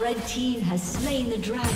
Red team has slain the dragon.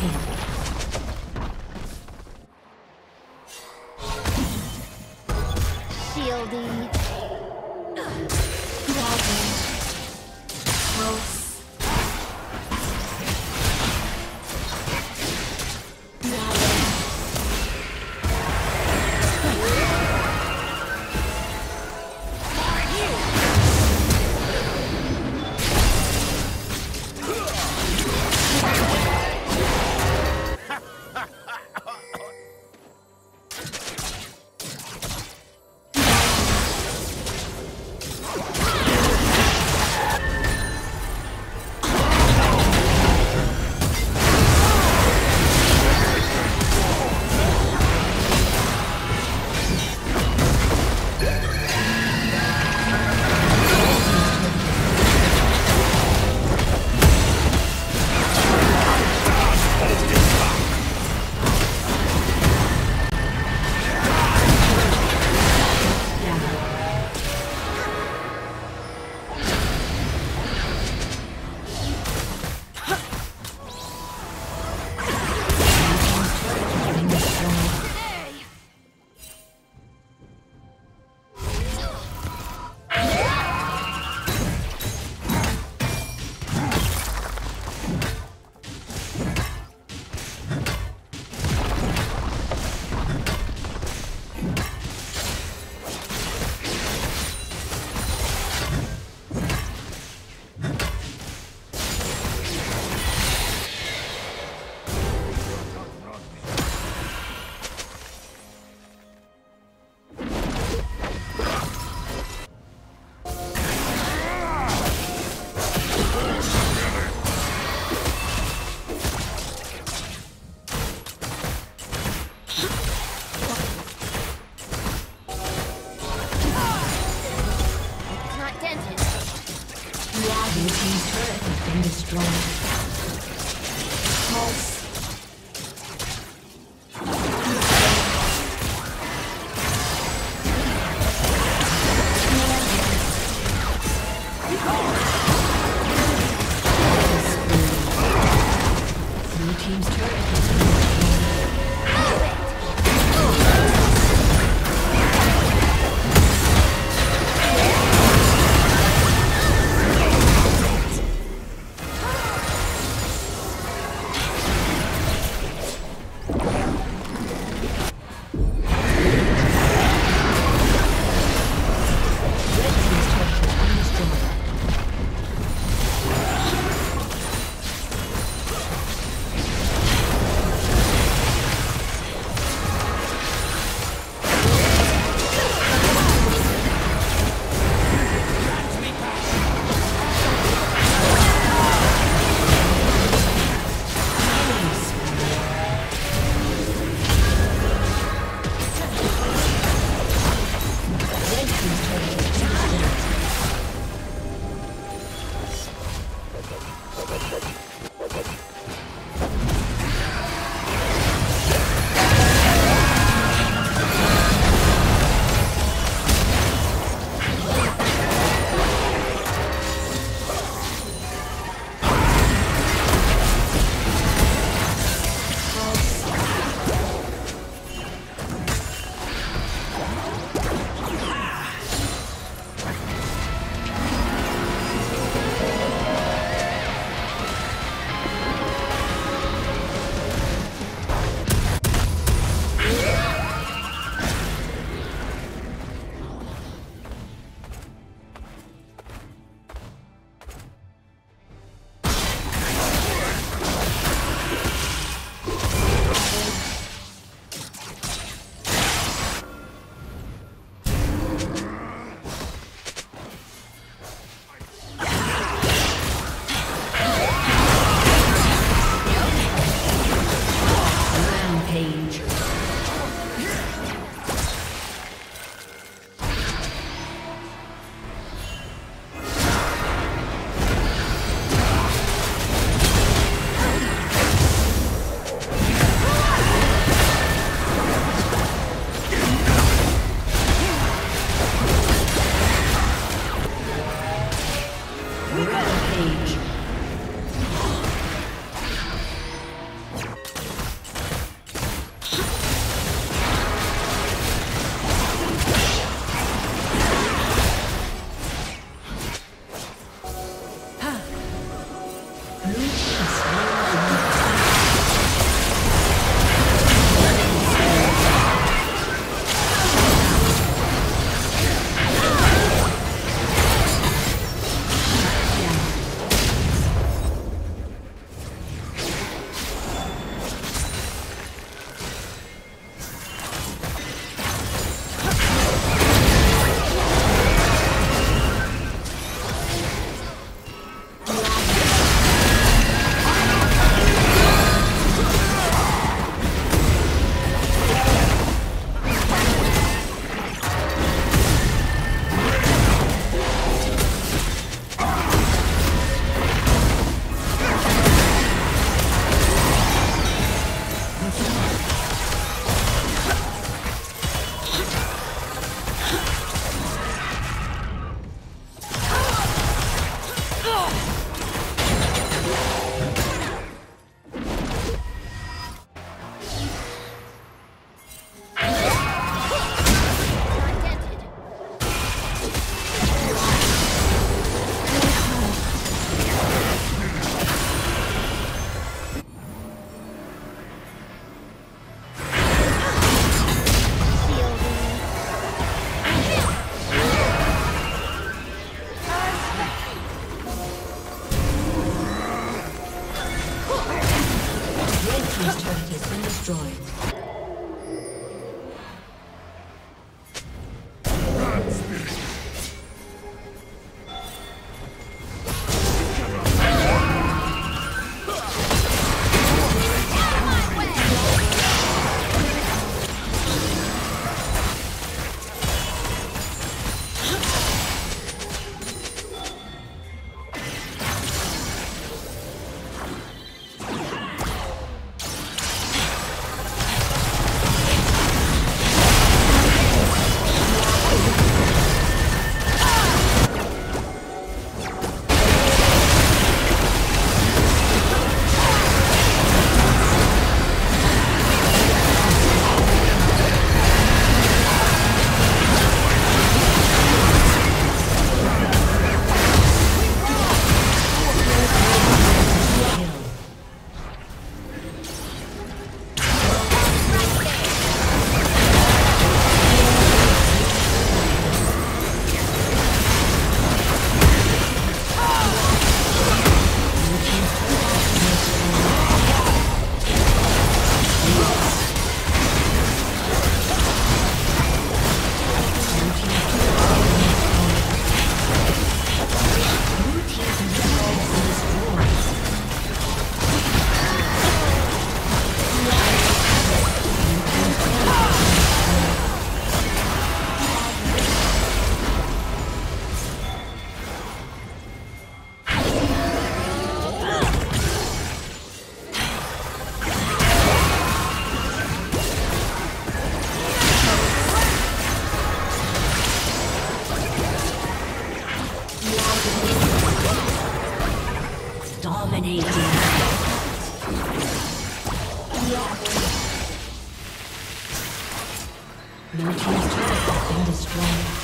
Your team's turret has been destroyed.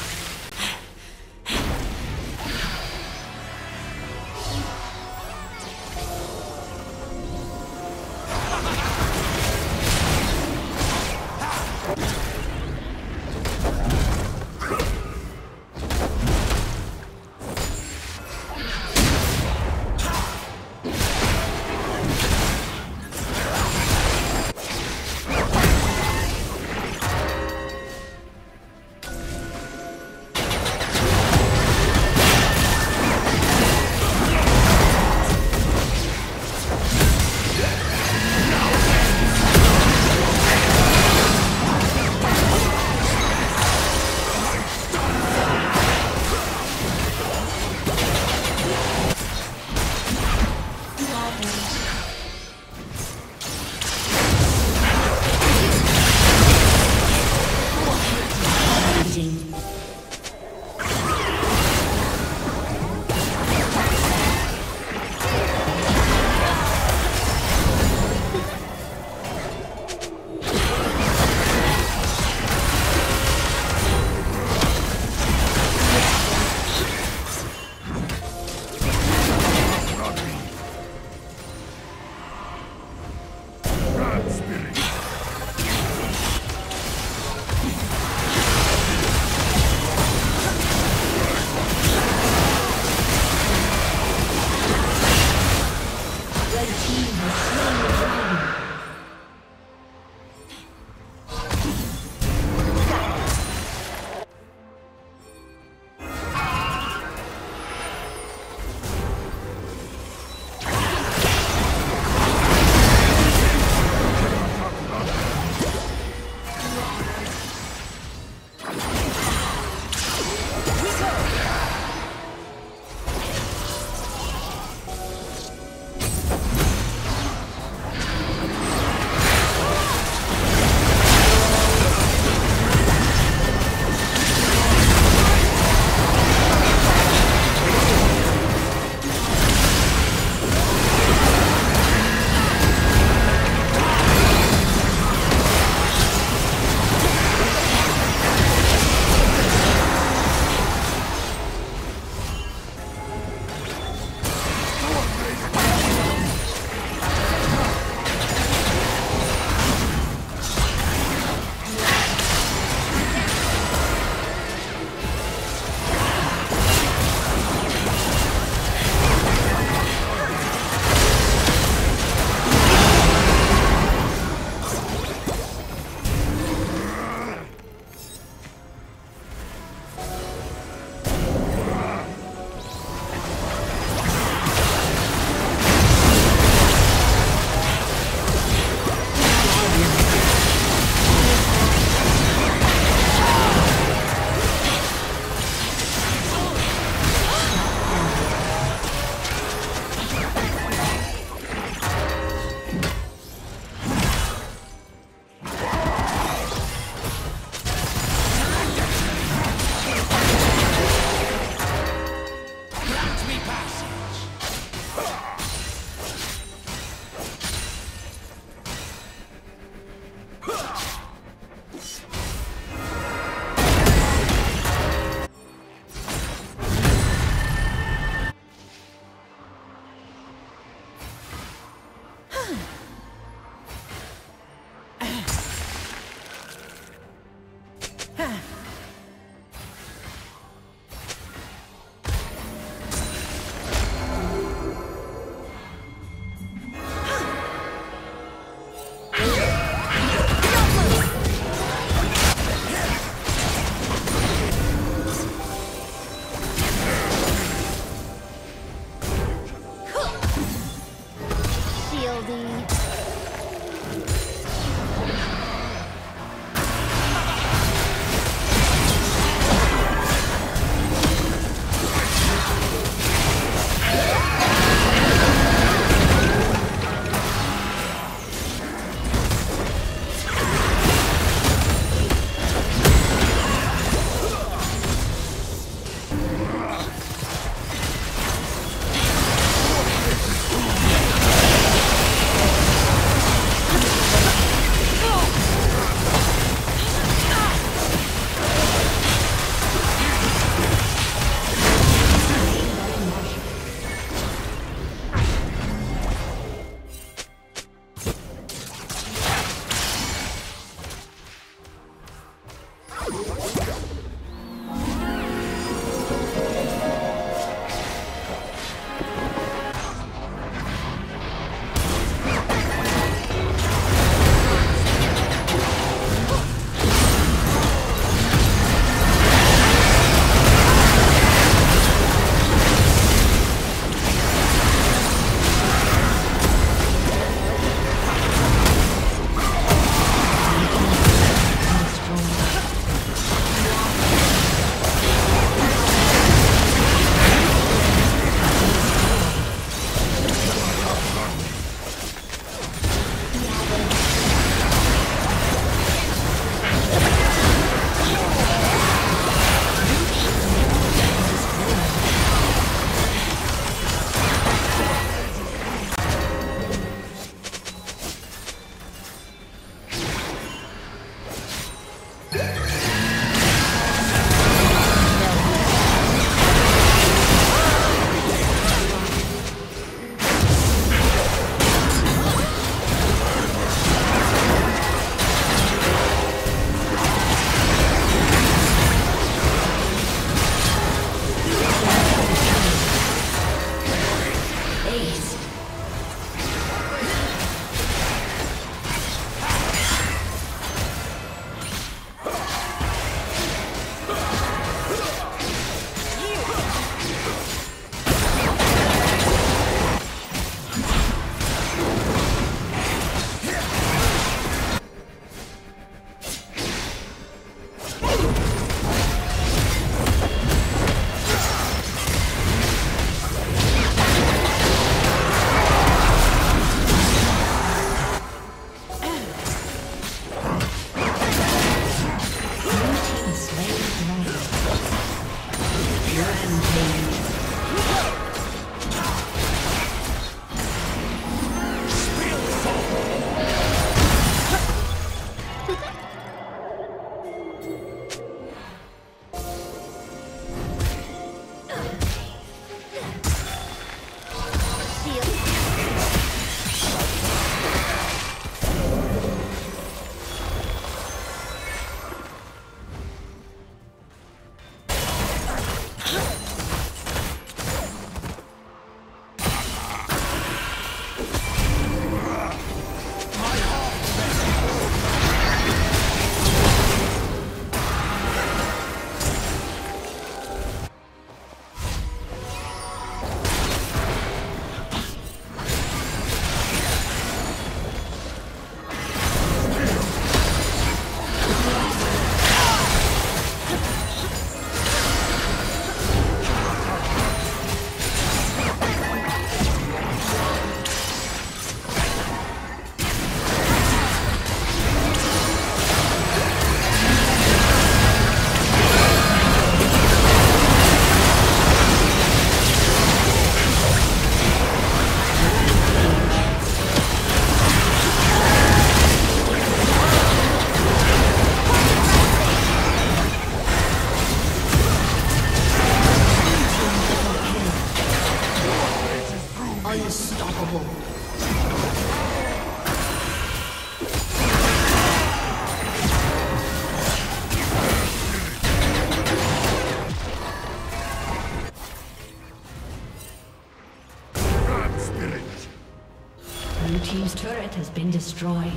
Blue team's turret has been destroyed.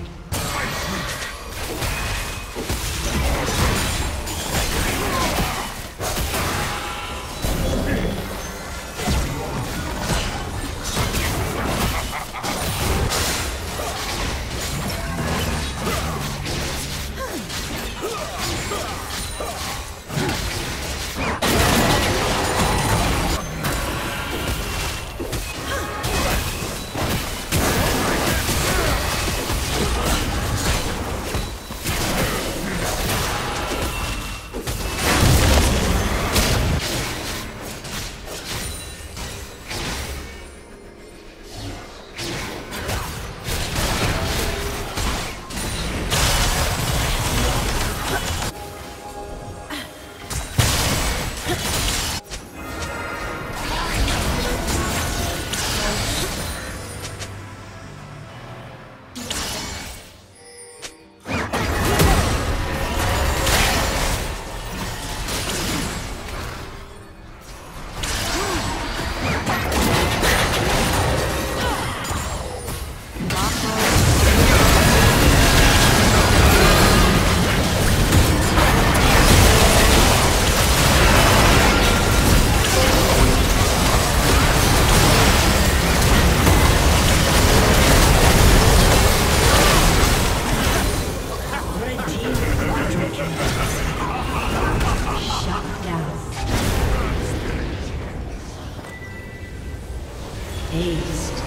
Aced.